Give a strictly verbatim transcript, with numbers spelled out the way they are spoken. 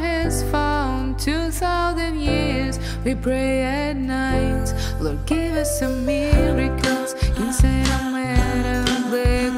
has found two thousand years. We pray at night, Lord, give us some miracles inside a matter of